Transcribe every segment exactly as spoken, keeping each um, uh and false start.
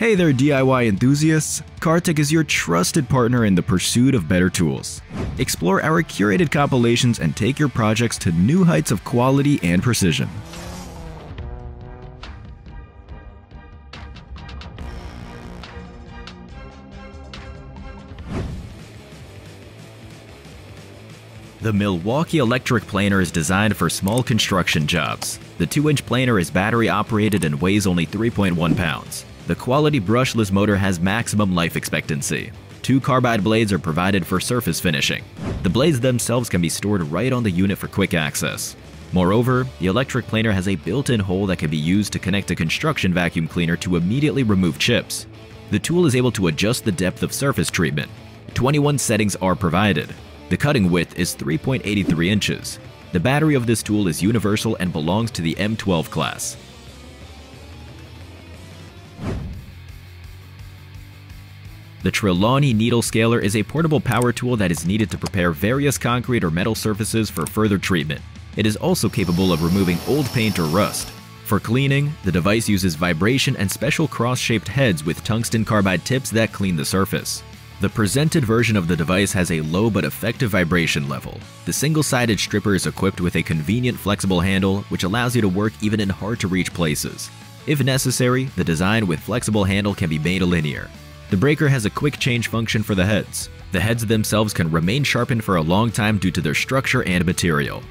Hey there, D I Y enthusiasts! CarTech is your trusted partner in the pursuit of better tools. Explore our curated compilations and take your projects to new heights of quality and precision. The Milwaukee Electric Planer is designed for small construction jobs. The two inch planer is battery operated and weighs only three point one pounds. The quality brushless motor has maximum life expectancy. Two carbide blades are provided for surface finishing. The blades themselves can be stored right on the unit for quick access. Moreover, the electric planer has a built-in hole that can be used to connect a construction vacuum cleaner to immediately remove chips. The tool is able to adjust the depth of surface treatment. twenty-one settings are provided. The cutting width is three point eight three inches. The battery of this tool is universal and belongs to the M twelve class. The Trelawny Needle Scaler is a portable power tool that is needed to prepare various concrete or metal surfaces for further treatment. It is also capable of removing old paint or rust. For cleaning, the device uses vibration and special cross-shaped heads with tungsten carbide tips that clean the surface. The presented version of the device has a low but effective vibration level. The single-sided stripper is equipped with a convenient flexible handle, which allows you to work even in hard-to-reach places. If necessary, the design with flexible handle can be made linear. The breaker has a quick change function for the heads. The heads themselves can remain sharpened for a long time due to their structure and material.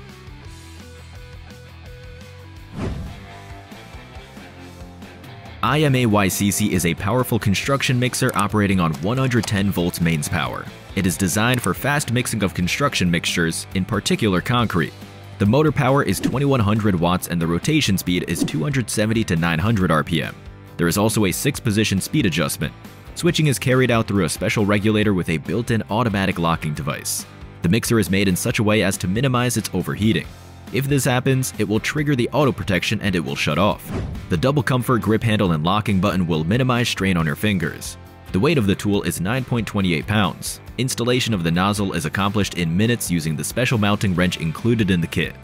I M A Y C C is a powerful construction mixer operating on one hundred ten volts mains power. It is designed for fast mixing of construction mixtures, in particular concrete. The motor power is twenty-one hundred watts and the rotation speed is two hundred seventy to nine hundred R P M. There is also a six position speed adjustment. Switching is carried out through a special regulator with a built-in automatic locking device. The mixer is made in such a way as to minimize its overheating. If this happens, it will trigger the auto protection and it will shut off. The double comfort grip handle and locking button will minimize strain on your fingers. The weight of the tool is nine point two eight pounds. Installation of the nozzle is accomplished in minutes using the special mounting wrench included in the kit.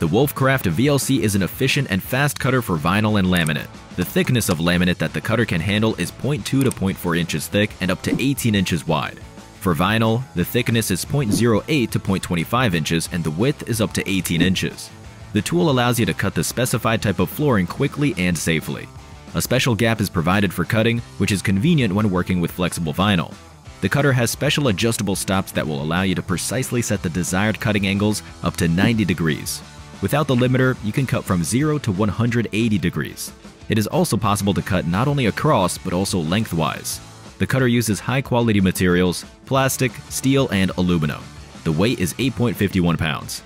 The Wolfcraft V L C is an efficient and fast cutter for vinyl and laminate. The thickness of laminate that the cutter can handle is zero point two to zero point four inches thick and up to eighteen inches wide. For vinyl, the thickness is zero point zero eight to zero point two five inches and the width is up to eighteen inches. The tool allows you to cut the specified type of flooring quickly and safely. A special gap is provided for cutting, which is convenient when working with flexible vinyl. The cutter has special adjustable stops that will allow you to precisely set the desired cutting angles up to ninety degrees. Without the limiter, you can cut from zero to one hundred eighty degrees. It is also possible to cut not only across, but also lengthwise. The cutter uses high-quality materials, plastic, steel, and aluminum. The weight is eight point five one pounds.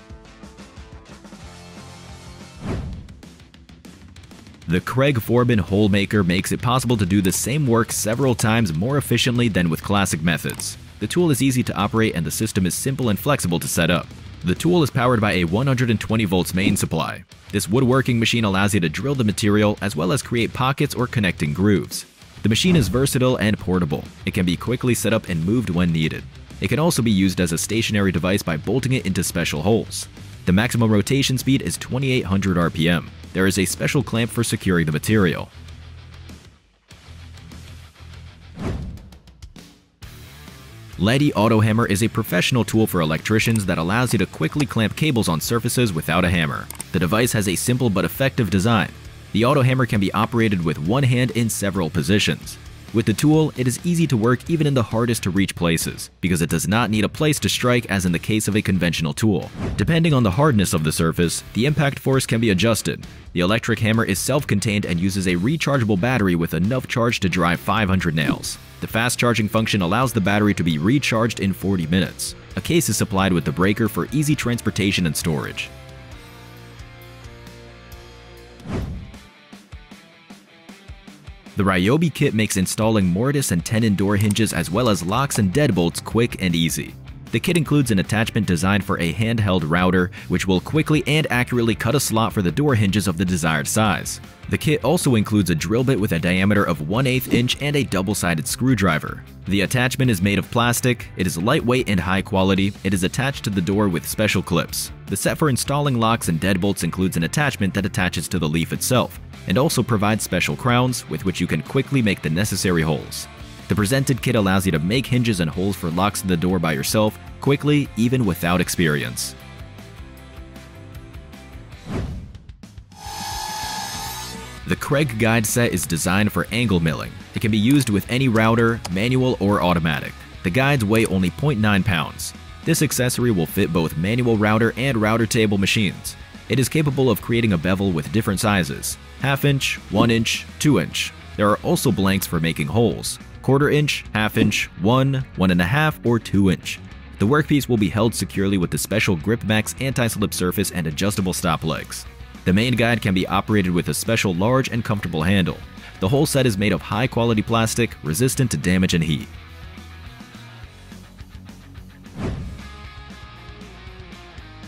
The Kreg Foreman Hole Maker makes it possible to do the same work several times more efficiently than with classic methods. The tool is easy to operate and the system is simple and flexible to set up. The tool is powered by a one hundred twenty volts main supply. This woodworking machine allows you to drill the material as well as create pockets or connecting grooves. The machine is versatile and portable. It can be quickly set up and moved when needed. It can also be used as a stationary device by bolting it into special holes. The maximum rotation speed is twenty-eight hundred R P M. There is a special clamp for securing the material. Letti Auto Hammer is a professional tool for electricians that allows you to quickly clamp cables on surfaces without a hammer. The device has a simple but effective design. The auto hammer can be operated with one hand in several positions. With the tool, it is easy to work even in the hardest to reach places, because it does not need a place to strike as in the case of a conventional tool. Depending on the hardness of the surface, the impact force can be adjusted. The electric hammer is self-contained and uses a rechargeable battery with enough charge to drive five hundred nails. The fast charging function allows the battery to be recharged in forty minutes. A case is supplied with the breaker for easy transportation and storage. The Ryobi kit makes installing mortise and tenon door hinges as well as locks and deadbolts quick and easy. The kit includes an attachment designed for a handheld router, which will quickly and accurately cut a slot for the door hinges of the desired size. The kit also includes a drill bit with a diameter of one eighth inch and a double-sided screwdriver. The attachment is made of plastic, it is lightweight and high quality, it is attached to the door with special clips. The set for installing locks and deadbolts includes an attachment that attaches to the leaf itself, and also provides special crowns with which you can quickly make the necessary holes. The presented kit allows you to make hinges and holes for locks in the door by yourself, quickly, even without experience. The Kreg guide set is designed for angle milling. It can be used with any router, manual or automatic. The guides weigh only zero point nine pounds. This accessory will fit both manual router and router table machines. It is capable of creating a bevel with different sizes, half inch, one inch, two inch. There are also blanks for making holes, quarter inch, half inch, one, one and a half, or two inch. The workpiece will be held securely with the special GripMax anti-slip surface and adjustable stop legs. The main guide can be operated with a special large and comfortable handle. The whole set is made of high-quality plastic, resistant to damage and heat.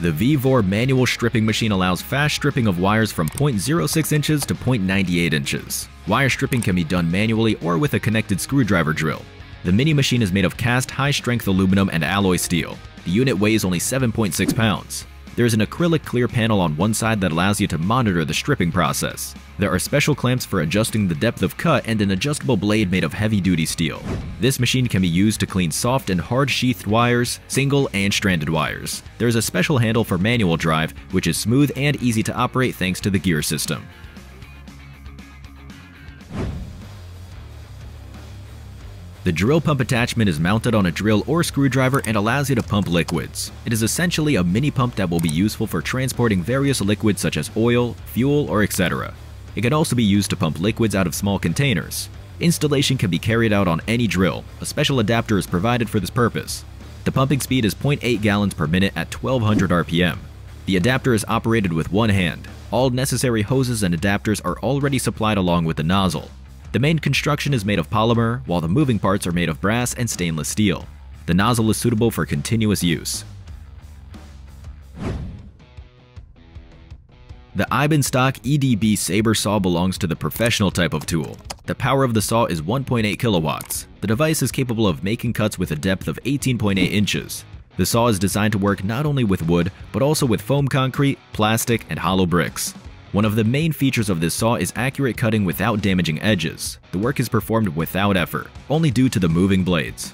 The Vivor manual stripping machine allows fast stripping of wires from zero point zero six inches to zero point nine eight inches. Wire stripping can be done manually or with a connected screwdriver drill. The mini machine is made of cast high-strength aluminum and alloy steel. The unit weighs only seven point six pounds. There is an acrylic clear panel on one side that allows you to monitor the stripping process. There are special clamps for adjusting the depth of cut and an adjustable blade made of heavy-duty steel. This machine can be used to clean soft and hard sheathed wires, single and stranded wires. There is a special handle for manual drive, which is smooth and easy to operate thanks to the gear system. The drill pump attachment is mounted on a drill or screwdriver and allows you to pump liquids. It is essentially a mini pump that will be useful for transporting various liquids such as oil, fuel, or et cetera. It can also be used to pump liquids out of small containers. Installation can be carried out on any drill. A special adapter is provided for this purpose. The pumping speed is zero point eight gallons per minute at twelve hundred R P M. The adapter is operated with one hand. All necessary hoses and adapters are already supplied along with the nozzle. The main construction is made of polymer, while the moving parts are made of brass and stainless steel. The nozzle is suitable for continuous use. The Eibenstock E D B saber saw belongs to the professional type of tool. The power of the saw is one point eight kilowatts. The device is capable of making cuts with a depth of eighteen point eight inches. The saw is designed to work not only with wood, but also with foam concrete, plastic, and hollow bricks. One of the main features of this saw is accurate cutting without damaging edges. The work is performed without effort, only due to the moving blades.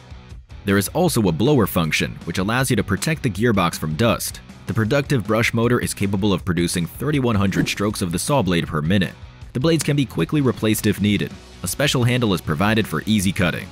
There is also a blower function, which allows you to protect the gearbox from dust. The productive brush motor is capable of producing thirty-one hundred strokes of the saw blade per minute. The blades can be quickly replaced if needed. A special handle is provided for easy cutting.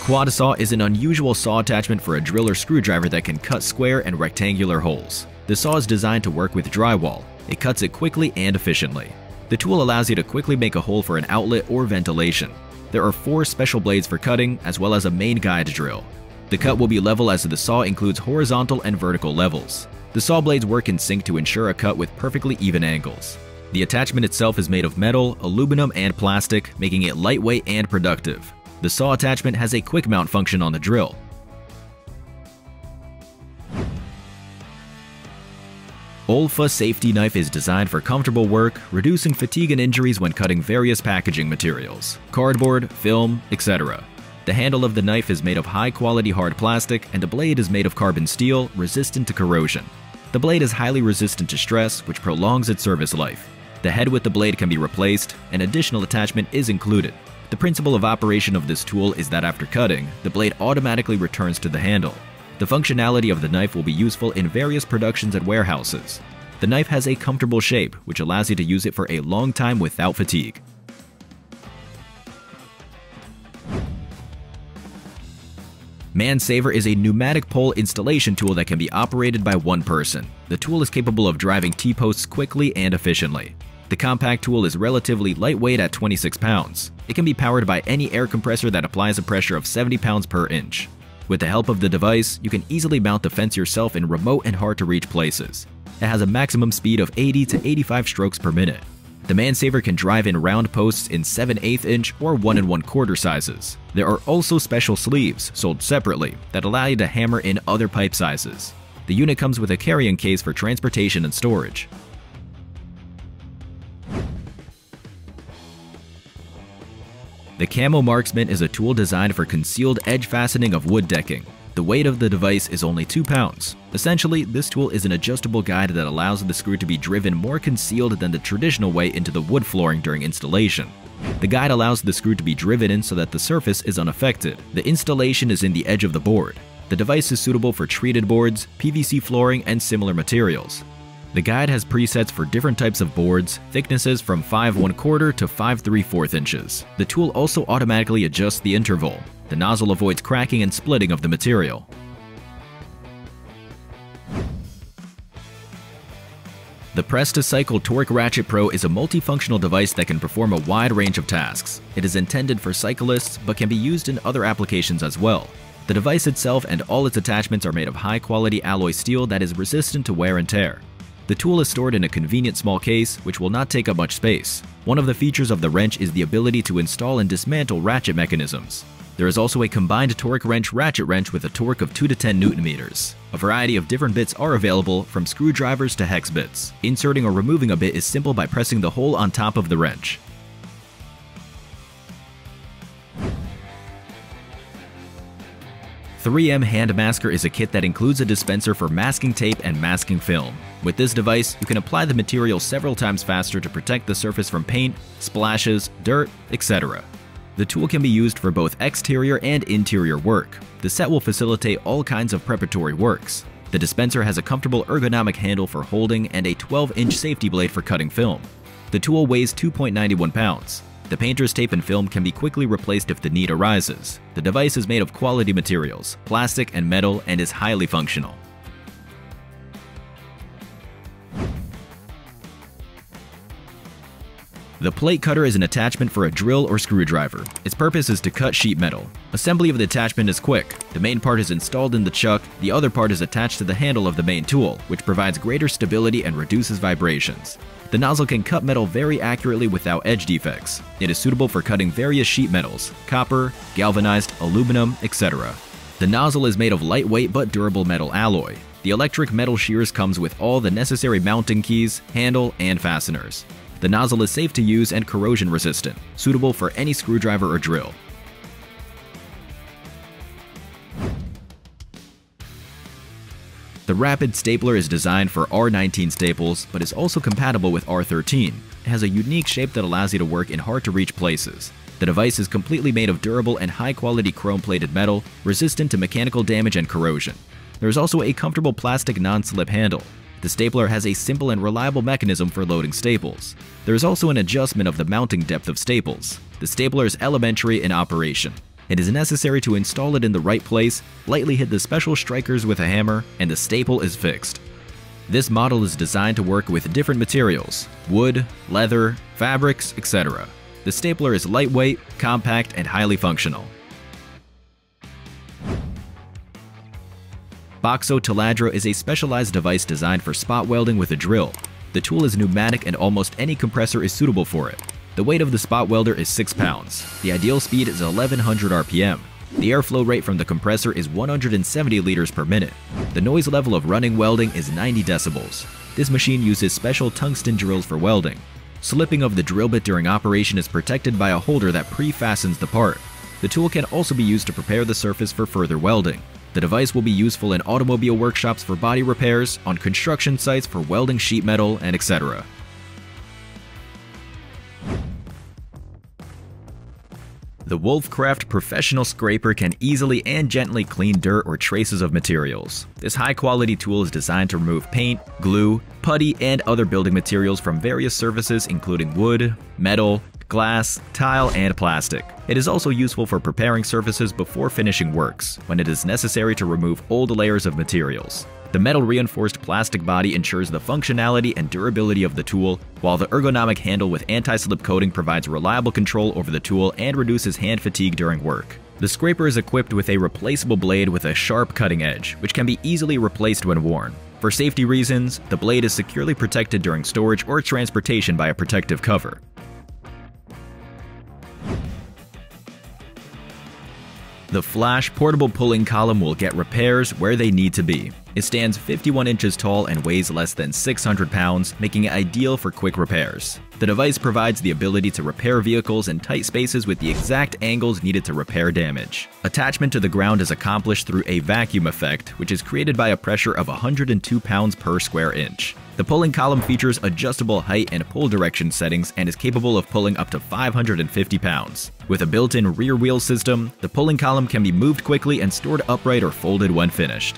Quad saw is an unusual saw attachment for a drill or screwdriver that can cut square and rectangular holes. The saw is designed to work with drywall. It cuts it quickly and efficiently. The tool allows you to quickly make a hole for an outlet or ventilation. There are four special blades for cutting, as well as a main guide drill. The cut will be level as the saw includes horizontal and vertical levels. The saw blades work in sync to ensure a cut with perfectly even angles. The attachment itself is made of metal, aluminum, and plastic, making it lightweight and productive. The saw attachment has a quick mount function on the drill. Olfa Safety Knife is designed for comfortable work, reducing fatigue and injuries when cutting various packaging materials, cardboard, film, et cetera. The handle of the knife is made of high-quality hard plastic, and the blade is made of carbon steel, resistant to corrosion. The blade is highly resistant to stress, which prolongs its service life. The head with the blade can be replaced, an additional attachment is included. The principle of operation of this tool is that after cutting, the blade automatically returns to the handle. The functionality of the knife will be useful in various productions and warehouses. The knife has a comfortable shape, which allows you to use it for a long time without fatigue. Man Saver is a pneumatic pole installation tool that can be operated by one person. The tool is capable of driving T-posts quickly and efficiently. The compact tool is relatively lightweight at twenty-six pounds. It can be powered by any air compressor that applies a pressure of seventy pounds per inch. With the help of the device, you can easily mount the fence yourself in remote and hard-to-reach places. It has a maximum speed of eighty to eighty-five strokes per minute. The Man Saver can drive in round posts in seven eighths inch or one and one quarter sizes. There are also special sleeves, sold separately, that allow you to hammer in other pipe sizes. The unit comes with a carrying case for transportation and storage. The Camo Marksman is a tool designed for concealed edge fastening of wood decking. The weight of the device is only two pounds. Essentially, this tool is an adjustable guide that allows the screw to be driven more concealed than the traditional way into the wood flooring during installation. The guide allows the screw to be driven in so that the surface is unaffected. The installation is in the edge of the board. The device is suitable for treated boards, P V C flooring, and similar materials. The guide has presets for different types of boards, thicknesses from five and one quarter to five and three fourths inches. The tool also automatically adjusts the interval. The nozzle avoids cracking and splitting of the material. The PrestaCycle Torque Ratchet Pro is a multifunctional device that can perform a wide range of tasks. It is intended for cyclists, but can be used in other applications as well. The device itself and all its attachments are made of high-quality alloy steel that is resistant to wear and tear. The tool is stored in a convenient small case, which will not take up much space. One of the features of the wrench is the ability to install and dismantle ratchet mechanisms. There is also a combined torque wrench ratchet wrench with a torque of two to ten newton meters. A variety of different bits are available, from screwdrivers to hex bits. Inserting or removing a bit is simple by pressing the hole on top of the wrench. three M Hand Masker is a kit that includes a dispenser for masking tape and masking film. With this device, you can apply the material several times faster to protect the surface from paint, splashes, dirt, et cetera. The tool can be used for both exterior and interior work. The set will facilitate all kinds of preparatory works. The dispenser has a comfortable ergonomic handle for holding and a twelve inch safety blade for cutting film. The tool weighs two point nine one pounds. The painter's tape and film can be quickly replaced if the need arises. The device is made of quality materials, plastic and metal, and is highly functional. The plate cutter is an attachment for a drill or screwdriver. Its purpose is to cut sheet metal. Assembly of the attachment is quick. The main part is installed in the chuck, the other part is attached to the handle of the main tool, which provides greater stability and reduces vibrations. The nozzle can cut metal very accurately without edge defects. It is suitable for cutting various sheet metals, copper, galvanized, aluminum, et cetera. The nozzle is made of lightweight but durable metal alloy. The electric metal shears comes with all the necessary mounting keys, handle, and fasteners. The nozzle is safe to use and corrosion resistant, suitable for any screwdriver or drill. The Rapid Stapler is designed for R nineteen staples, but is also compatible with R thirteen. It has a unique shape that allows you to work in hard-to-reach places. The device is completely made of durable and high-quality chrome-plated metal, resistant to mechanical damage and corrosion. There is also a comfortable plastic non-slip handle. The stapler has a simple and reliable mechanism for loading staples. There is also an adjustment of the mounting depth of staples. The stapler is elementary in operation. It is necessary to install it in the right place, lightly hit the special strikers with a hammer, and the staple is fixed. This model is designed to work with different materials: wood, leather, fabrics, et cetera. The stapler is lightweight, compact, and highly functional. Boxo Taladro is a specialized device designed for spot welding with a drill. The tool is pneumatic and almost any compressor is suitable for it. The weight of the spot welder is six pounds. The ideal speed is eleven hundred R P M. The airflow rate from the compressor is one hundred seventy liters per minute. The noise level of running welding is ninety decibels. This machine uses special tungsten drills for welding. Slipping of the drill bit during operation is protected by a holder that pre-fastens the part. The tool can also be used to prepare the surface for further welding. The device will be useful in automobile workshops for body repairs, on construction sites for welding sheet metal, and et cetera. The Wolfcraft Professional Scraper can easily and gently clean dirt or traces of materials. This high-quality tool is designed to remove paint, glue, putty, and other building materials from various surfaces including wood, metal, glass, tile, and plastic. It is also useful for preparing surfaces before finishing works, when it is necessary to remove old layers of materials. The metal-reinforced plastic body ensures the functionality and durability of the tool, while the ergonomic handle with anti-slip coating provides reliable control over the tool and reduces hand fatigue during work. The scraper is equipped with a replaceable blade with a sharp cutting edge, which can be easily replaced when worn. For safety reasons, the blade is securely protected during storage or transportation by a protective cover. The Flash portable pulling column will get repairs where they need to be. It stands fifty-one inches tall and weighs less than six hundred pounds, making it ideal for quick repairs. The device provides the ability to repair vehicles in tight spaces with the exact angles needed to repair damage. Attachment to the ground is accomplished through a vacuum effect, which is created by a pressure of one hundred two pounds per square inch. The pulling column features adjustable height and pull direction settings and is capable of pulling up to five hundred fifty pounds. With a built-in rear wheel system, the pulling column can be moved quickly and stored upright or folded when finished.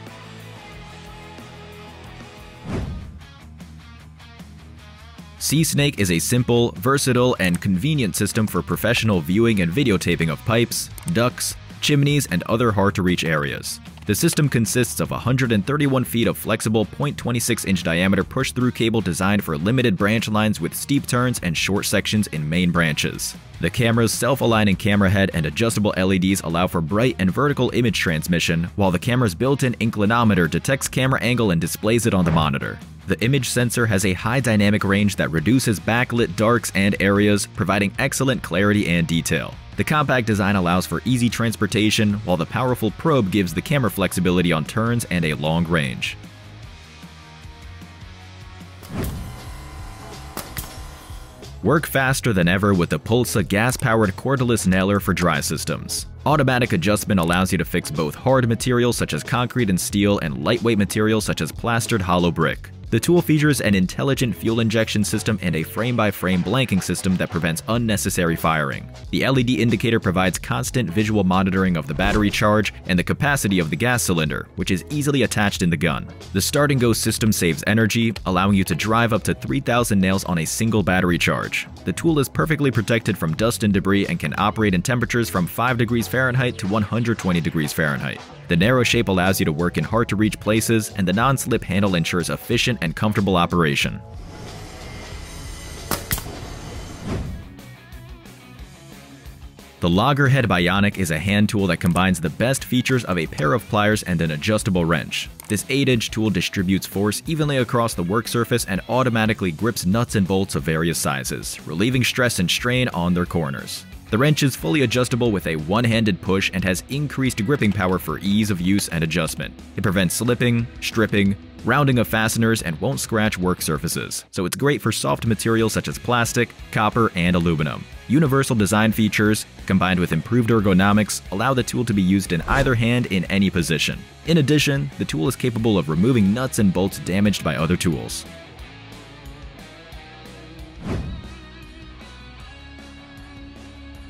SeeSnake is a simple, versatile, and convenient system for professional viewing and videotaping of pipes, ducts, chimneys, and other hard-to-reach areas. The system consists of one hundred thirty-one feet of flexible zero point two six inch diameter push-through cable designed for limited branch lines with steep turns and short sections in main branches. The camera's self-aligning camera head and adjustable L E Ds allow for bright and vertical image transmission, while the camera's built-in inclinometer detects camera angle and displays it on the monitor. The image sensor has a high dynamic range that reduces backlit darks and areas, providing excellent clarity and detail. The compact design allows for easy transportation, while the powerful probe gives the camera flexibility on turns and a long range. Work faster than ever with the PULSA gas-powered cordless nailer for dry systems. Automatic adjustment allows you to fix both hard materials such as concrete and steel and lightweight materials such as plastered hollow brick. The tool features an intelligent fuel injection system and a frame-by-frame blanking system that prevents unnecessary firing. The L E D indicator provides constant visual monitoring of the battery charge and the capacity of the gas cylinder, which is easily attached in the gun. The start-and-go system saves energy, allowing you to drive up to three thousand nails on a single battery charge. The tool is perfectly protected from dust and debris and can operate in temperatures from five degrees Fahrenheit to one hundred twenty degrees Fahrenheit. The narrow shape allows you to work in hard-to-reach places, and the non-slip handle ensures efficient and comfortable operation. The Loggerhead Bionic is a hand tool that combines the best features of a pair of pliers and an adjustable wrench. This eight inch tool distributes force evenly across the work surface and automatically grips nuts and bolts of various sizes, relieving stress and strain on their corners. The wrench is fully adjustable with a one-handed push and has increased gripping power for ease of use and adjustment. It prevents slipping, stripping, rounding of fasteners, and won't scratch work surfaces, so it's great for soft materials such as plastic, copper, and aluminum. Universal design features, combined with improved ergonomics, allow the tool to be used in either hand in any position. In addition, the tool is capable of removing nuts and bolts damaged by other tools.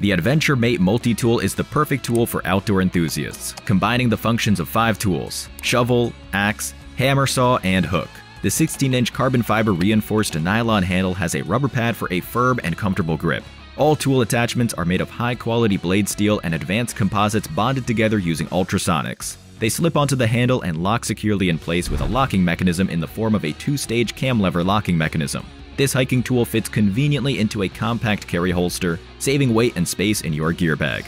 The Adventure Mate Multi-Tool is the perfect tool for outdoor enthusiasts, combining the functions of five tools: shovel, axe, hammer saw, and hook. The sixteen inch carbon fiber reinforced nylon handle has a rubber pad for a firm and comfortable grip. All tool attachments are made of high-quality blade steel and advanced composites bonded together using ultrasonics. They slip onto the handle and lock securely in place with a locking mechanism in the form of a two-stage cam lever locking mechanism. This hiking tool fits conveniently into a compact carry holster, saving weight and space in your gear bag.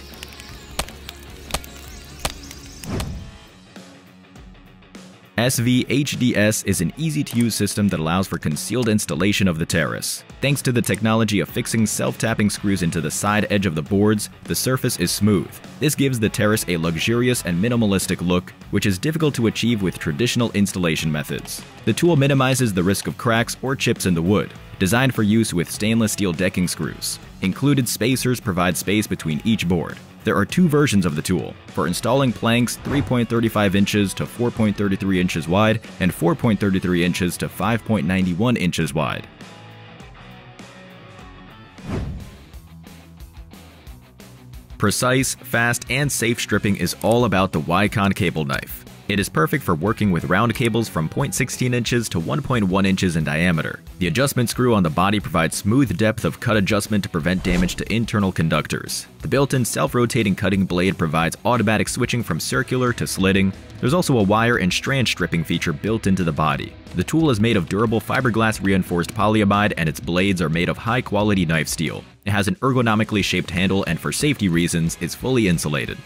ESSVE H D S is an easy-to-use system that allows for concealed installation of the terrace. Thanks to the technology of fixing self-tapping screws into the side edge of the boards, the surface is smooth. This gives the terrace a luxurious and minimalistic look, which is difficult to achieve with traditional installation methods. The tool minimizes the risk of cracks or chips in the wood. Designed for use with stainless steel decking screws, included spacers provide space between each board. There are two versions of the tool, for installing planks three point three five inches to four point three three inches wide and four point three three inches to five point nine one inches wide. Precise, fast, and safe stripping is all about the WEICON cable knife. It is perfect for working with round cables from zero point one six inches to one point one inches in diameter. The adjustment screw on the body provides smooth depth of cut adjustment to prevent damage to internal conductors. The built-in self-rotating cutting blade provides automatic switching from circular to slitting. There's also a wire and strand stripping feature built into the body. The tool is made of durable fiberglass reinforced polyamide and its blades are made of high-quality knife steel. It has an ergonomically shaped handle and for safety reasons is fully insulated.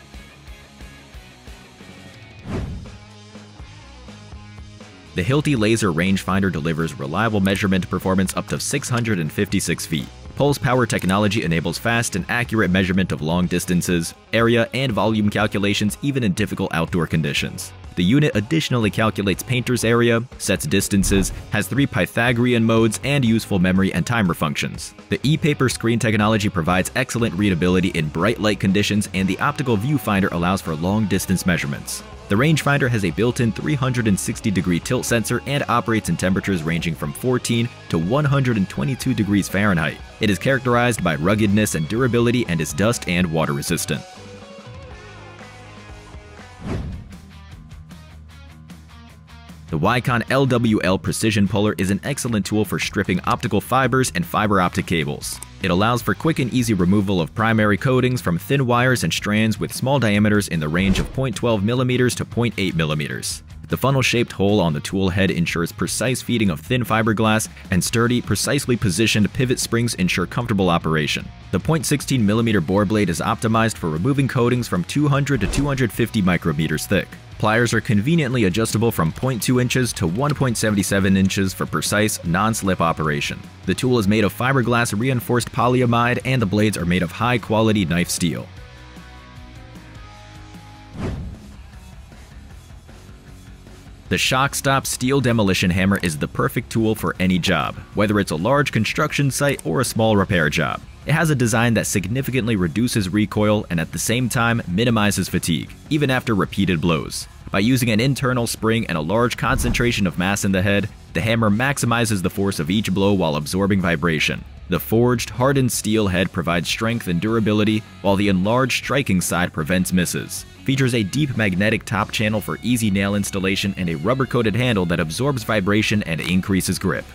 The Hilti Laser Rangefinder delivers reliable measurement performance up to six hundred fifty-six feet. Pulse power technology enables fast and accurate measurement of long distances, area, and volume calculations even in difficult outdoor conditions. The unit additionally calculates painter's area, sets distances, has three Pythagorean modes, and useful memory and timer functions. The e-paper screen technology provides excellent readability in bright light conditions, and the optical viewfinder allows for long-distance measurements. The rangefinder has a built-in three hundred sixty degree tilt sensor and operates in temperatures ranging from fourteen to one hundred twenty-two degrees Fahrenheit. It is characterized by ruggedness and durability and is dust and water resistant. The Wycon L W L Precision Puller is an excellent tool for stripping optical fibers and fiber optic cables. It allows for quick and easy removal of primary coatings from thin wires and strands with small diameters in the range of zero point one two millimeters to zero point eight millimeters. The funnel-shaped hole on the tool head ensures precise feeding of thin fiberglass, and sturdy, precisely positioned pivot springs ensure comfortable operation. The zero point one six millimeter bore blade is optimized for removing coatings from two hundred to two hundred fifty micrometers thick. Pliers are conveniently adjustable from zero point two inches to one point seven seven inches for precise, non-slip operation. The tool is made of fiberglass reinforced polyamide, and the blades are made of high-quality knife steel. The Shockstop Steel Demolition Hammer is the perfect tool for any job, whether it's a large construction site or a small repair job. It has a design that significantly reduces recoil and at the same time minimizes fatigue, even after repeated blows. By using an internal spring and a large concentration of mass in the head, the hammer maximizes the force of each blow while absorbing vibration. The forged, hardened steel head provides strength and durability, while the enlarged striking side prevents misses. Features a deep magnetic top channel for easy nail installation and a rubber-coated handle that absorbs vibration and increases grip.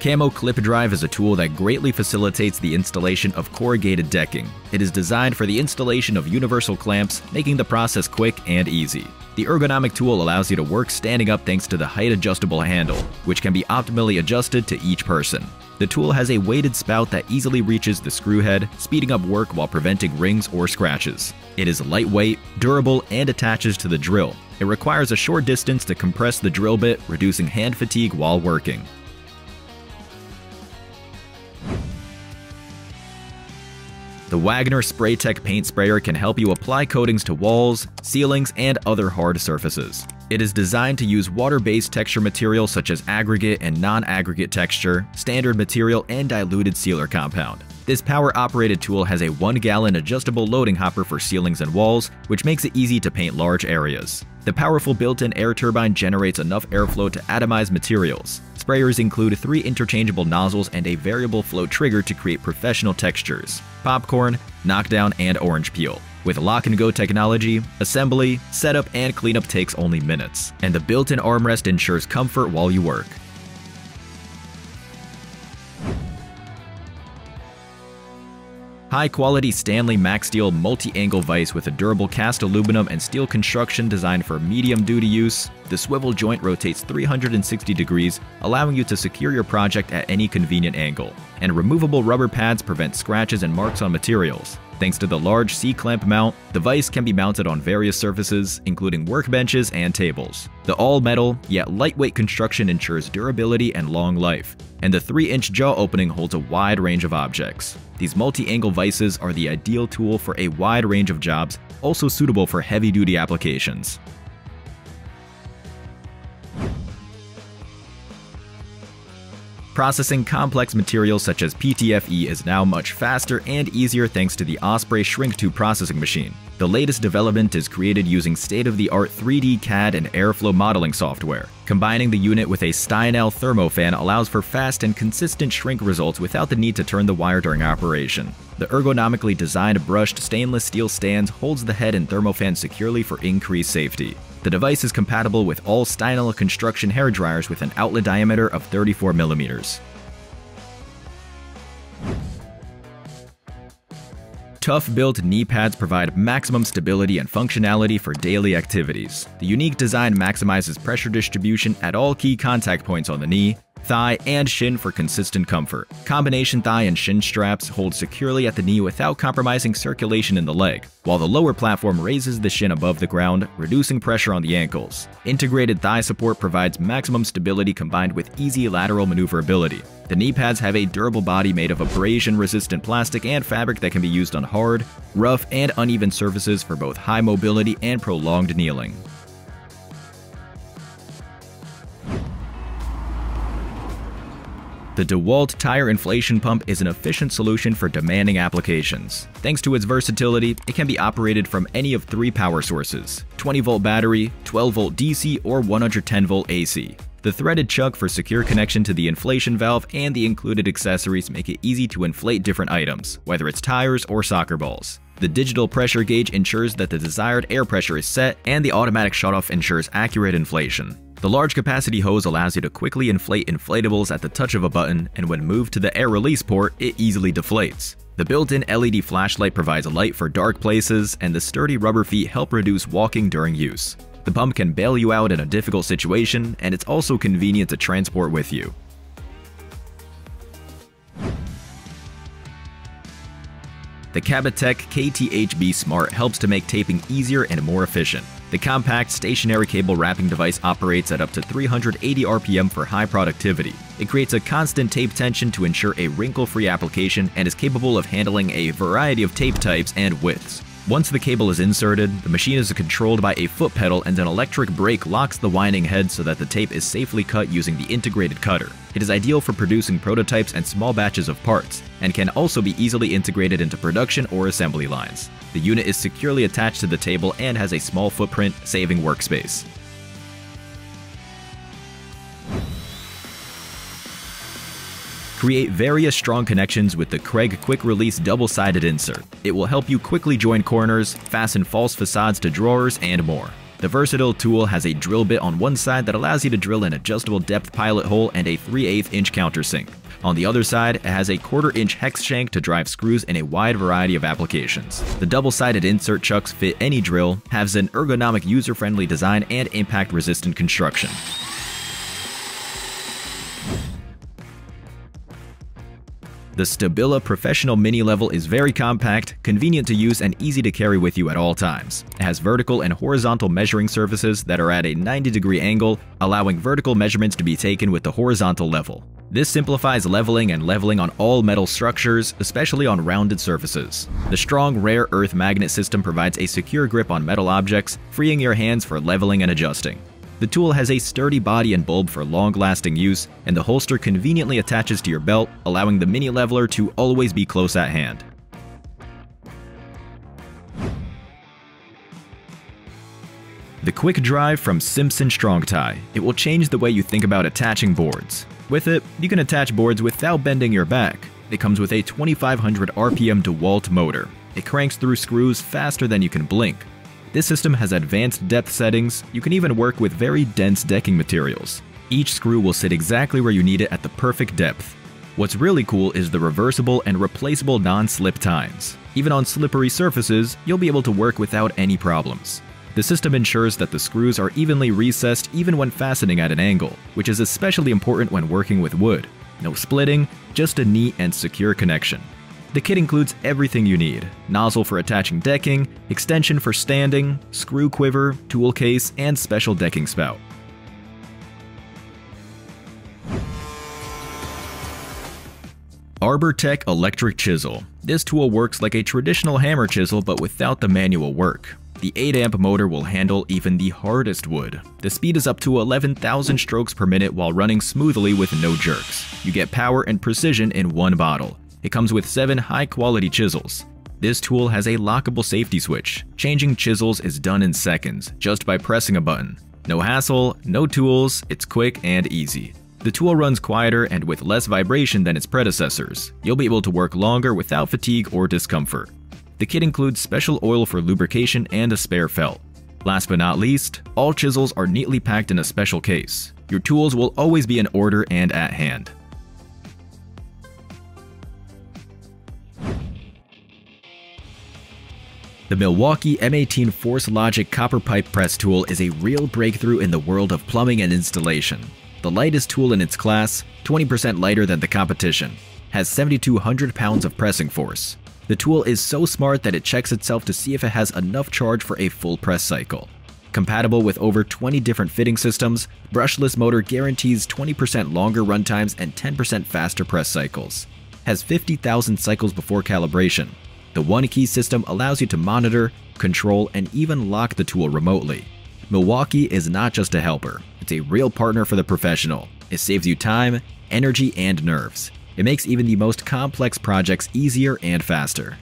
Camo Clip Drive is a tool that greatly facilitates the installation of corrugated decking. It is designed for the installation of universal clamps, making the process quick and easy. The ergonomic tool allows you to work standing up thanks to the height-adjustable handle, which can be optimally adjusted to each person. The tool has a weighted spout that easily reaches the screw head, speeding up work while preventing rings or scratches. It is lightweight, durable, and attaches to the drill. It requires a short distance to compress the drill bit, reducing hand fatigue while working. The Wagner SprayTech Paint Sprayer can help you apply coatings to walls, ceilings, and other hard surfaces. It is designed to use water-based texture materials such as aggregate and non-aggregate texture, standard material, and diluted sealer compound. This power-operated tool has a one gallon adjustable loading hopper for ceilings and walls, which makes it easy to paint large areas. The powerful built-in air turbine generates enough airflow to atomize materials. Sprayers include three interchangeable nozzles and a variable flow trigger to create professional textures: popcorn, knockdown, and orange peel. With lock-and-go technology, assembly, setup, and cleanup takes only minutes, and the built-in armrest ensures comfort while you work. High-quality Stanley MacSteel multi-angle vise with a durable cast aluminum and steel construction designed for medium-duty use. The swivel joint rotates three hundred sixty degrees, allowing you to secure your project at any convenient angle. And removable rubber pads prevent scratches and marks on materials. Thanks to the large C-clamp mount, the vise can be mounted on various surfaces, including workbenches and tables. The all-metal, yet lightweight construction ensures durability and long life, and the three inch jaw opening holds a wide range of objects. These multi-angle vices are the ideal tool for a wide range of jobs, also suitable for heavy-duty applications. Processing complex materials such as P T F E is now much faster and easier thanks to the Osprey Shrink two processing machine. The latest development is created using state-of-the-art three D C A D and airflow modeling software. Combining the unit with a Steinel thermofan allows for fast and consistent shrink results without the need to turn the wire during operation. The ergonomically designed brushed stainless steel stands holds the head and thermofan securely for increased safety. The device is compatible with all Steinel construction hairdryers with an outlet diameter of thirty-four millimeters. Tough-built knee pads provide maximum stability and functionality for daily activities. The unique design maximizes pressure distribution at all key contact points on the knee, thigh, and shin for consistent comfort. Combination thigh and shin straps hold securely at the knee without compromising circulation in the leg, while the lower platform raises the shin above the ground, reducing pressure on the ankles. Integrated thigh support provides maximum stability combined with easy lateral maneuverability. The knee pads have a durable body made of abrasion-resistant plastic and fabric that can be used on hard, rough, and uneven surfaces for both high mobility and prolonged kneeling. The DeWalt Tire Inflation Pump is an efficient solution for demanding applications. Thanks to its versatility, it can be operated from any of three power sources: twenty volt battery, twelve volt D C, or one hundred ten volt A C. The threaded chuck for secure connection to the inflation valve and the included accessories make it easy to inflate different items, whether it's tires or soccer balls. The digital pressure gauge ensures that the desired air pressure is set, and the automatic shutoff ensures accurate inflation. The large capacity hose allows you to quickly inflate inflatables at the touch of a button, and when moved to the air release port, it easily deflates. The built-in L E D flashlight provides a light for dark places, and the sturdy rubber feet help reduce walking during use. The pump can bail you out in a difficult situation, and it's also convenient to transport with you. The CarTech K T H B Smart helps to make taping easier and more efficient. The compact stationary cable wrapping device operates at up to three hundred eighty R P M for high productivity. It creates a constant tape tension to ensure a wrinkle-free application and is capable of handling a variety of tape types and widths. Once the cable is inserted, the machine is controlled by a foot pedal, and an electric brake locks the winding head so that the tape is safely cut using the integrated cutter. It is ideal for producing prototypes and small batches of parts, and can also be easily integrated into production or assembly lines. The unit is securely attached to the table and has a small footprint, saving workspace. Create various strong connections with the Kreg Quick Release double-sided insert. It will help you quickly join corners, fasten false facades to drawers, and more. The versatile tool has a drill bit on one side that allows you to drill an adjustable depth pilot hole and a three eighths inch countersink. On the other side, it has a quarter inch hex shank to drive screws in a wide variety of applications. The double-sided insert chucks fit any drill, has an ergonomic user-friendly design, and impact-resistant construction. The Stabila Professional Mini Level is very compact, convenient to use, and easy to carry with you at all times. It has vertical and horizontal measuring surfaces that are at a ninety degree angle, allowing vertical measurements to be taken with the horizontal level. This simplifies leveling and leveling on all metal structures, especially on rounded surfaces. The strong rare earth magnet system provides a secure grip on metal objects, freeing your hands for leveling and adjusting. The tool has a sturdy body and bulb for long-lasting use, and the holster conveniently attaches to your belt, allowing the mini leveler to always be close at hand. The Quick Drive from Simpson Strong-Tie. It will change the way you think about attaching boards. With it, you can attach boards without bending your back. It comes with a twenty-five hundred R P M DeWalt motor. It cranks through screws faster than you can blink. This system has advanced depth settings. You can even work with very dense decking materials. Each screw will sit exactly where you need it at the perfect depth. What's really cool is the reversible and replaceable non-slip tines. Even on slippery surfaces, you'll be able to work without any problems. The system ensures that the screws are evenly recessed even when fastening at an angle, which is especially important when working with wood. No splitting, just a neat and secure connection. The kit includes everything you need: nozzle for attaching decking, extension for standing, screw quiver, tool case, and special decking spout. ArborTech Electric Chisel. This tool works like a traditional hammer chisel, but without the manual work. The eight amp motor will handle even the hardest wood. The speed is up to eleven thousand strokes per minute while running smoothly with no jerks. You get power and precision in one bottle. It comes with seven high-quality chisels. This tool has a lockable safety switch. Changing chisels is done in seconds, just by pressing a button. No hassle, no tools, it's quick and easy. The tool runs quieter and with less vibration than its predecessors. You'll be able to work longer without fatigue or discomfort. The kit includes special oil for lubrication and a spare felt. Last but not least, all chisels are neatly packed in a special case. Your tools will always be in order and at hand. The Milwaukee M eighteen Force Logic Copper Pipe Press Tool is a real breakthrough in the world of plumbing and installation. the lightest tool in its class, twenty percent lighter than the competition. Has seventy-two hundred pounds of pressing force. The tool is so smart that it checks itself to see if it has enough charge for a full press cycle. Compatible with over twenty different fitting systems, brushless motor guarantees twenty percent longer run times and ten percent faster press cycles. Has fifty thousand cycles before calibration. The one-key system allows you to monitor, control, and even lock the tool remotely. Milwaukee is not just a helper, it's a real partner for the professional. It saves you time, energy, and nerves. It makes even the most complex projects easier and faster.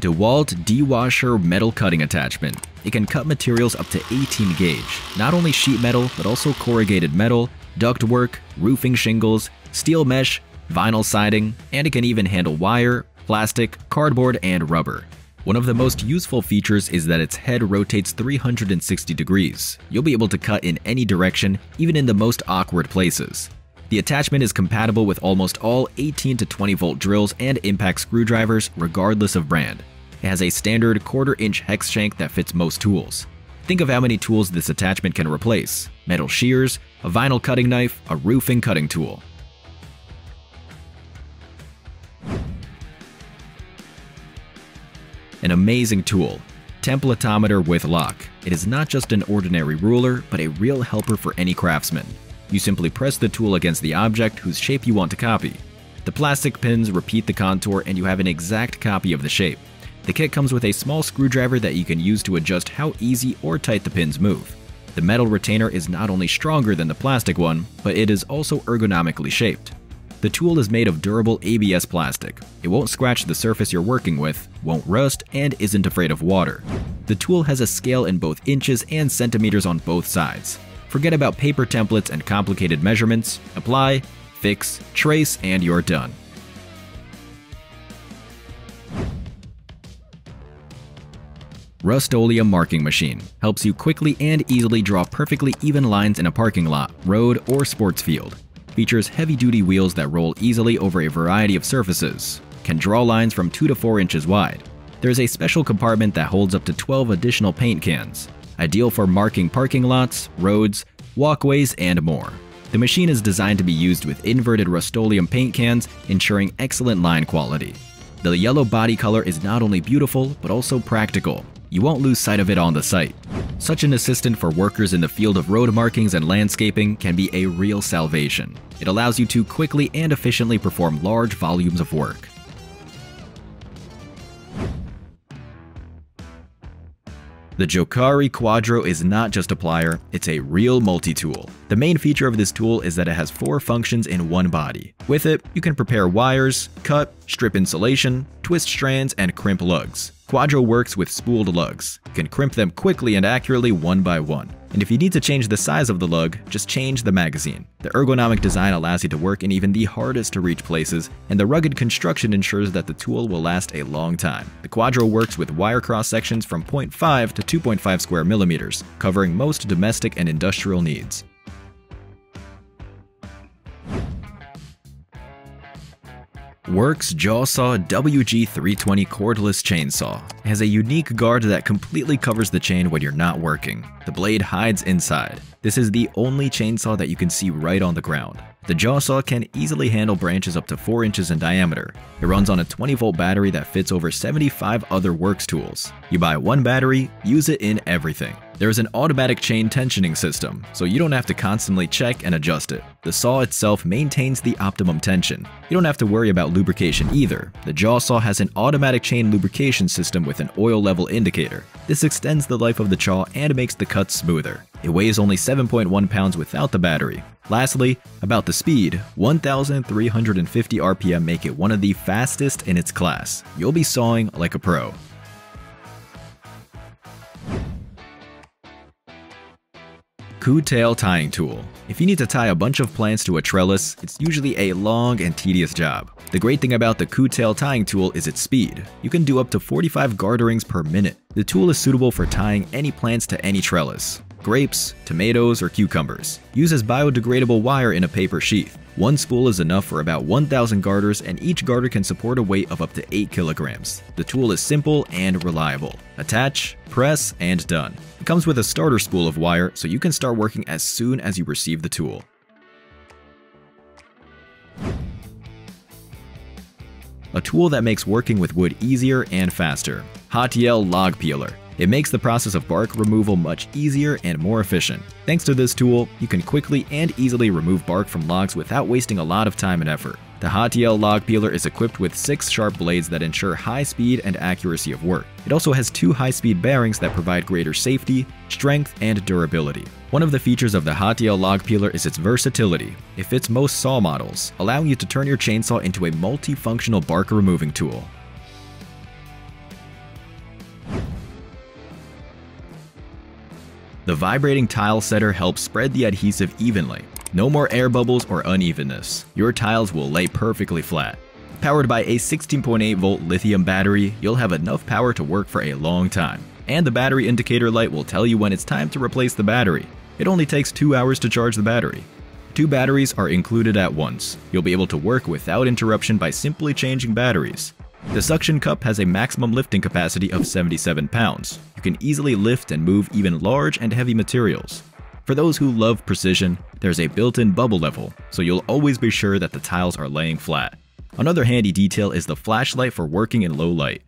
DeWalt D-Washer Metal Cutting Attachment. It can cut materials up to eighteen gauge, not only sheet metal, but also corrugated metal, ductwork, roofing shingles, steel mesh, vinyl siding, and it can even handle wire, plastic, cardboard, and rubber. One of the most useful features is that its head rotates three hundred sixty degrees. You'll be able to cut in any direction, even in the most awkward places. The attachment is compatible with almost all eighteen to twenty volt drills and impact screwdrivers, regardless of brand. It has a standard quarter inch hex shank that fits most tools. Think of how many tools this attachment can replace: metal shears, a vinyl cutting knife, a roofing cutting tool. An amazing tool, Templatometer with Lock. It is not just an ordinary ruler, but a real helper for any craftsman. You simply press the tool against the object whose shape you want to copy. The plastic pins repeat the contour and you have an exact copy of the shape. The kit comes with a small screwdriver that you can use to adjust how easy or tight the pins move. The metal retainer is not only stronger than the plastic one, but it is also ergonomically shaped. The tool is made of durable A B S plastic. It won't scratch the surface you're working with, won't rust, and isn't afraid of water. The tool has a scale in both inches and centimeters on both sides. Forget about paper templates and complicated measurements. Apply, fix, trace, and you're done. Rust-Oleum Marking Machine helps you quickly and easily draw perfectly even lines in a parking lot, road, or sports field. Features heavy-duty wheels that roll easily over a variety of surfaces. Can draw lines from two to four inches wide. There's a special compartment that holds up to twelve additional paint cans. Ideal for marking parking lots, roads, walkways, and more. The machine is designed to be used with inverted Rust-Oleum paint cans, ensuring excellent line quality. The yellow body color is not only beautiful, but also practical. You won't lose sight of it on the site. Such an assistant for workers in the field of road markings and landscaping can be a real salvation. It allows you to quickly and efficiently perform large volumes of work. The Jokari Quadro is not just a plier, it's a real multi-tool. The main feature of this tool is that it has four functions in one body. With it, you can prepare wires, cut, strip insulation, twist strands, and crimp lugs. Quadro works with spooled lugs. You can crimp them quickly and accurately one by one. And if you need to change the size of the lug, just change the magazine. The ergonomic design allows you to work in even the hardest to reach places, and the rugged construction ensures that the tool will last a long time. The Quadro works with wire cross sections from zero point five to two point five square millimeters, covering most domestic and industrial needs. Works Jaw Saw W G three twenty Cordless Chainsaw. It has a unique guard that completely covers the chain when you're not working. The blade hides inside. This is the only chainsaw that you can see right on the ground. The Jaw Saw can easily handle branches up to four inches in diameter. It runs on a twenty volt battery that fits over seventy-five other works tools. You buy one battery, use it in everything. There is an automatic chain tensioning system, so you don't have to constantly check and adjust it. The saw itself maintains the optimum tension. You don't have to worry about lubrication either. The Jaw Saw has an automatic chain lubrication system with an oil level indicator. This extends the life of the jaw and makes the cuts smoother. It weighs only seven point one pounds without the battery. Lastly, about the speed, one thousand three hundred fifty R P M make it one of the fastest in its class. You'll be sawing like a pro. Coo-tail Tying Tool. If you need to tie a bunch of plants to a trellis, it's usually a long and tedious job. The great thing about the Coo-tail Tying Tool is its speed. You can do up to forty-five garterings per minute. The tool is suitable for tying any plants to any trellis. Grapes, tomatoes, or cucumbers. Uses biodegradable wire in a paper sheath. One spool is enough for about one thousand garters, and each garter can support a weight of up to eight kilograms. The tool is simple and reliable. Attach, press, and done. It comes with a starter spool of wire, so you can start working as soon as you receive the tool. A tool that makes working with wood easier and faster. Hatiel Log Peeler. It makes the process of bark removal much easier and more efficient. Thanks to this tool, you can quickly and easily remove bark from logs without wasting a lot of time and effort. The Hatiel Log Peeler is equipped with six sharp blades that ensure high speed and accuracy of work. It also has two high-speed bearings that provide greater safety, strength, and durability. One of the features of the Hatiel Log Peeler is its versatility. It fits most saw models, allowing you to turn your chainsaw into a multifunctional bark removing tool. The vibrating tile setter helps spread the adhesive evenly. No more air bubbles or unevenness. Your tiles will lay perfectly flat. Powered by a sixteen point eight volt lithium battery, you'll have enough power to work for a long time. And the battery indicator light will tell you when it's time to replace the battery. It only takes two hours to charge the battery. Two batteries are included at once. You'll be able to work without interruption by simply changing batteries. The suction cup has a maximum lifting capacity of seventy-seven pounds. You can easily lift and move even large and heavy materials. For those who love precision, there's a built-in bubble level, so you'll always be sure that the tiles are laying flat. Another handy detail is the flashlight for working in low light.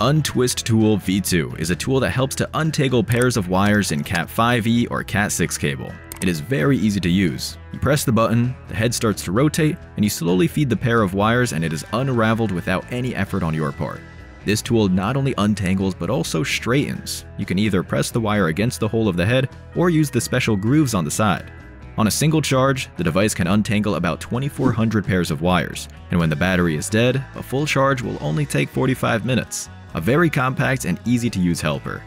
Untwist Tool V two is a tool that helps to untangle pairs of wires in cat five E or cat six cable. It is very easy to use. You press the button, the head starts to rotate, and you slowly feed the pair of wires, and it is unraveled without any effort on your part. This tool not only untangles but also straightens. You can either press the wire against the hole of the head or use the special grooves on the side. On a single charge, the device can untangle about twenty-four hundred pairs of wires, and when the battery is dead, a full charge will only take forty-five minutes. A very compact and easy to use helper.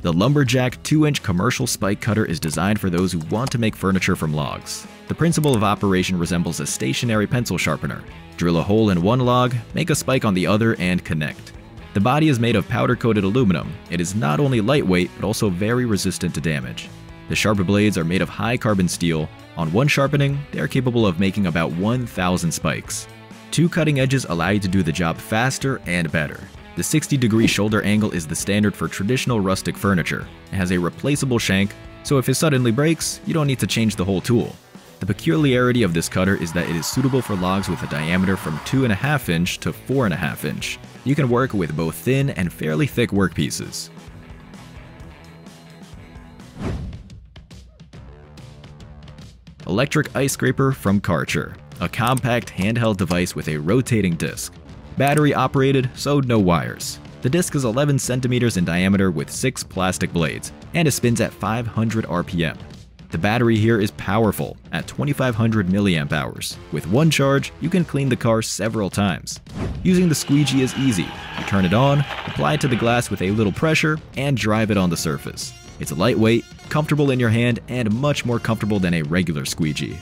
The Lumberjack two inch commercial spike cutter is designed for those who want to make furniture from logs. The principle of operation resembles a stationary pencil sharpener. Drill a hole in one log, make a spike on the other, and connect. The body is made of powder-coated aluminum. It is not only lightweight, but also very resistant to damage. The sharp blades are made of high carbon steel. On one sharpening, they are capable of making about one thousand spikes. Two cutting edges allow you to do the job faster and better. The sixty degree shoulder angle is the standard for traditional rustic furniture. It has a replaceable shank, so if it suddenly breaks, you don't need to change the whole tool. The peculiarity of this cutter is that it is suitable for logs with a diameter from two point five inch to four point five inch. You can work with both thin and fairly thick workpieces. Electric Ice Scraper from Karcher, a compact handheld device with a rotating disc. Battery operated, so no wires. The disc is eleven centimeters in diameter with six plastic blades, and it spins at five hundred R P M. The battery here is powerful at twenty-five hundred milliamp hours. With one charge, you can clean the car several times. Using the squeegee is easy. You turn it on, apply it to the glass with a little pressure, and drive it on the surface. It's lightweight, comfortable in your hand, and much more comfortable than a regular squeegee.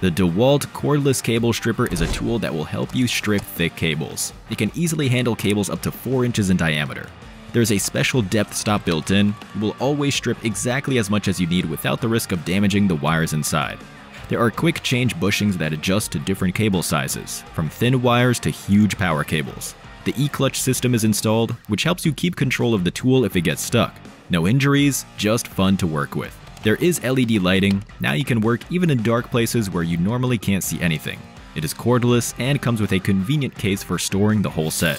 The DeWalt Cordless Cable Stripper is a tool that will help you strip thick cables. It can easily handle cables up to four inches in diameter. There's a special depth stop built in. It will always strip exactly as much as you need without the risk of damaging the wires inside. There are quick change bushings that adjust to different cable sizes, from thin wires to huge power cables. The e-clutch system is installed, which helps you keep control of the tool if it gets stuck. No injuries, just fun to work with. There is L E D lighting. Now you can work even in dark places where you normally can't see anything. It is cordless and comes with a convenient case for storing the whole set.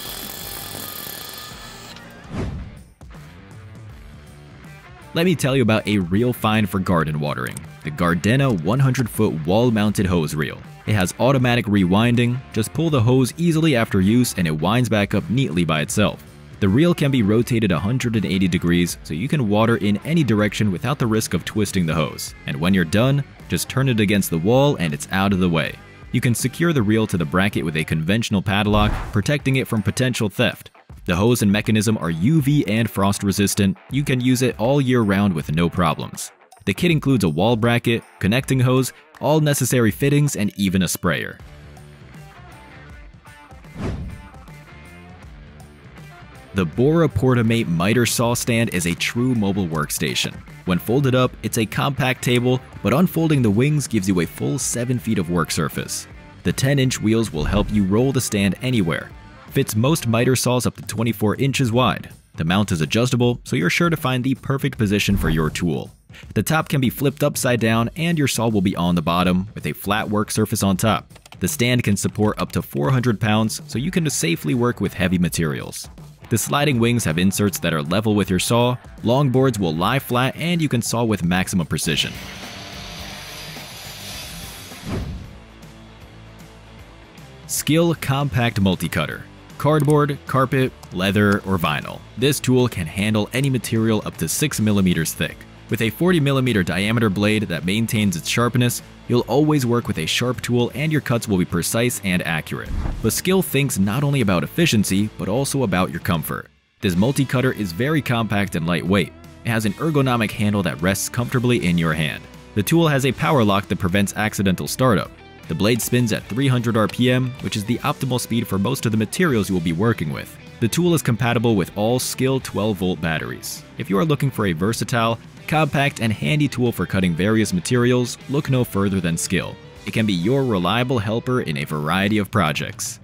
Let me tell you about a real find for garden watering, the Gardena one hundred foot wall-mounted hose reel. It has automatic rewinding. Just pull the hose easily after use and it winds back up neatly by itself. The reel can be rotated one hundred eighty degrees, so you can water in any direction without the risk of twisting the hose. And when you're done, just turn it against the wall and it's out of the way. You can secure the reel to the bracket with a conventional padlock, protecting it from potential theft. The hose and mechanism are U V and frost resistant. You can use it all year round with no problems. The kit includes a wall bracket, connecting hose, all necessary fittings, and even a sprayer. The Bora Portamate miter saw stand is a true mobile workstation. When folded up, it's a compact table, but unfolding the wings gives you a full seven feet of work surface. The ten inch wheels will help you roll the stand anywhere. Fits most miter saws up to twenty-four inches wide. The mount is adjustable, so you're sure to find the perfect position for your tool. The top can be flipped upside down and your saw will be on the bottom with a flat work surface on top. The stand can support up to four hundred pounds, so you can safely work with heavy materials. The sliding wings have inserts that are level with your saw, long boards will lie flat, and you can saw with maximum precision. Skill Compact Multicutter. Cardboard, carpet, leather, or vinyl. This tool can handle any material up to six millimeters thick. With a forty millimeter diameter blade that maintains its sharpness, you'll always work with a sharp tool and your cuts will be precise and accurate. But Skill thinks not only about efficiency, but also about your comfort. This multicutter is very compact and lightweight. It has an ergonomic handle that rests comfortably in your hand. The tool has a power lock that prevents accidental startup. The blade spins at three hundred R P M, which is the optimal speed for most of the materials you will be working with. The tool is compatible with all Skill twelve volt batteries. If you are looking for a versatile, compact, and handy tool for cutting various materials, look no further than Skill. It can be your reliable helper in a variety of projects.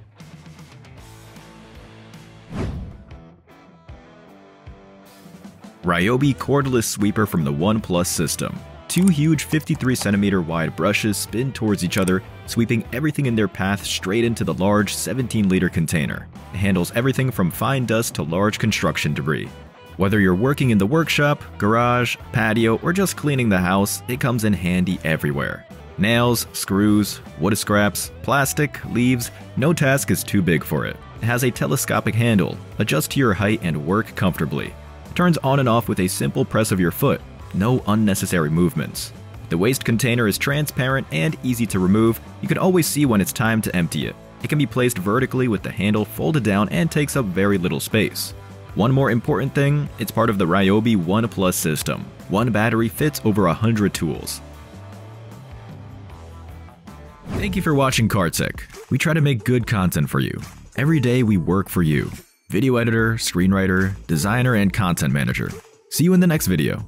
Ryobi Cordless Sweeper from the OnePlus system. Two huge fifty-three centimeter wide brushes spin towards each other, sweeping everything in their path straight into the large seventeen liter container. It handles everything from fine dust to large construction debris. Whether you're working in the workshop, garage, patio, or just cleaning the house, it comes in handy everywhere. Nails, screws, wood scraps, plastic, leaves, no task is too big for it. It has a telescopic handle, adjusts to your height and work comfortably. It turns on and off with a simple press of your foot. No unnecessary movements. The waste container is transparent and easy to remove. You can always see when it's time to empty it. It can be placed vertically with the handle folded down and takes up very little space. One more important thing, it's part of the Ryobi OnePlus system. One battery fits over one hundred tools. Thank you for watching CarTech. We try to make good content for you. Every day we work for you. Video editor, screenwriter, designer, and content manager. See you in the next video.